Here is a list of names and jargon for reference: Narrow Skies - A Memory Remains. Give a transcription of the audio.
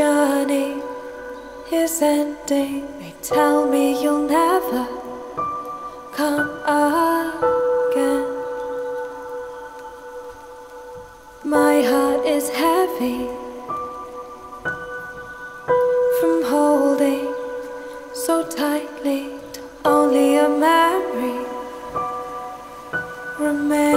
journey is ending. They tell me you'll never come again. My heart is heavy from holding so tightly to only a memory remains.